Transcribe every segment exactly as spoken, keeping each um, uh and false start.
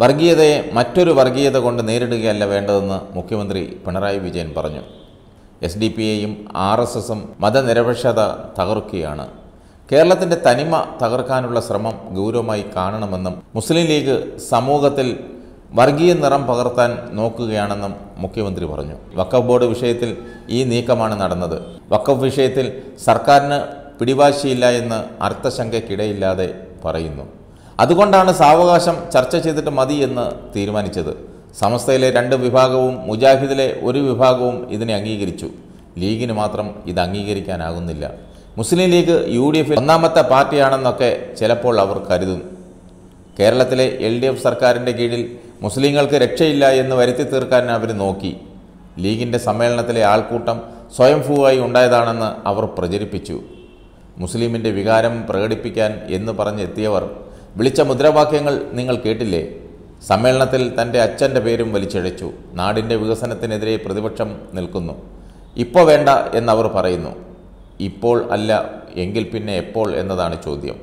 വർഗീയതയെ മറ്റൊരു വർഗീയത കൊണ്ട് നേരിടുകയല്ല വേണ്ടതെന്ന് മുഖ്യമന്ത്രി പിണറായി വിജയൻ പറഞ്ഞു. എസ് ഡി പി ഐയും ആർ എസ് എസും മതനിരപേക്ഷത തകർക്കുകയാണ്. കേരളത്തിൻ്റെ തനിമ തകർക്കാനുള്ള ശ്രമം ഗൗരവമായി കാണണമെന്നും മുസ്ലിം ലീഗ് സമൂഹത്തിൽ വർഗീയ നിറം പകർത്താൻ നോക്കുകയാണെന്നും മുഖ്യമന്ത്രി പറഞ്ഞു. വഖഫ് ബോർഡ് വിഷയത്തിൽ ഈ നീക്കമാണ് നടന്നത്. വഖഫ് വിഷയത്തിൽ സർക്കാരിന് പിടിവാശിയില്ല എന്ന് അർത്ഥശങ്കയ്ക്കിടയില്ലാതെ പറയുന്നു. അതുകൊണ്ടാണ് സാവകാശം ചർച്ച ചെയ്തിട്ട് മതി എന്ന് തീരുമാനിച്ചത്. സമസ്തയിലെ രണ്ട് വിഭാഗവും മുജാഹിദിലെ ഒരു വിഭാഗവും ഇതിനെ അംഗീകരിച്ചു. ലീഗിന് മാത്രം ഇത് അംഗീകരിക്കാനാകുന്നില്ല. മുസ്ലിം ലീഗ് യു ഡി എഫിൽ ഒന്നാമത്തെ പാർട്ടിയാണെന്നൊക്കെ ചിലപ്പോൾ അവർ കരുതും. കേരളത്തിലെ എൽ ഡി എഫ് സർക്കാരിൻ്റെ കീഴിൽ മുസ്ലിങ്ങൾക്ക് രക്ഷയില്ല എന്ന് വരുത്തി തീർക്കാൻ അവർ നോക്കി. ലീഗിൻ്റെ സമ്മേളനത്തിലെ ആൾക്കൂട്ടം സ്വയംഭൂവായി ഉണ്ടായതാണെന്ന് അവർ പ്രചരിപ്പിച്ചു. മുസ്ലിമിൻ്റെ വികാരം പ്രകടിപ്പിക്കാൻ എന്ന് പറഞ്ഞെത്തിയവർ വിളിച്ച മുദ്രാവാക്യങ്ങൾ നിങ്ങൾ കേട്ടില്ലേ? സമ്മേളനത്തിൽ തൻ്റെ അച്ഛൻ്റെ പേരും വലിച്ചഴച്ചു. നാടിൻ്റെ വികസനത്തിനെതിരെ പ്രതിപക്ഷം നിൽക്കുന്നു. ഇപ്പോൾ വേണ്ട എന്നവർ പറയുന്നു. ഇപ്പോൾ അല്ല എങ്കിൽ പിന്നെ എപ്പോൾ എന്നതാണ് ചോദ്യം.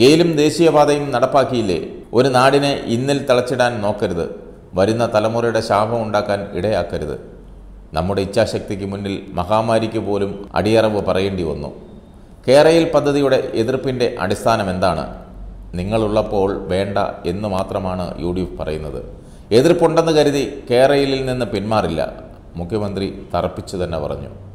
ഗെയിലും ദേശീയപാതയും നടപ്പാക്കിയില്ലേ? ഒരു നാടിനെ ഇന്നിൽ തളച്ചിടാൻ നോക്കരുത്. വരുന്ന തലമുറയുടെ ശാപം ഉണ്ടാക്കാൻ ഇടയാക്കരുത്. നമ്മുടെ ഇച്ഛാശക്തിക്ക് മുന്നിൽ മഹാമാരിക്ക് പോലും അടിയറവ് പറയേണ്ടി വന്നു. കേരയിൽ പദ്ധതിയുടെ എതിർപ്പിൻ്റെ അടിസ്ഥാനം എന്താണ്? നിങ്ങളുള്ളപ്പോൾ വേണ്ട എന്ന് മാത്രമാണ് യു ഡി എഫ് പറയുന്നത്. എതിർപ്പുണ്ടെന്ന് കരുതി കേരളിൽ നിന്ന് പിന്മാറില്ല. മുഖ്യമന്ത്രി തറപ്പിച്ചു തന്നെ പറഞ്ഞു.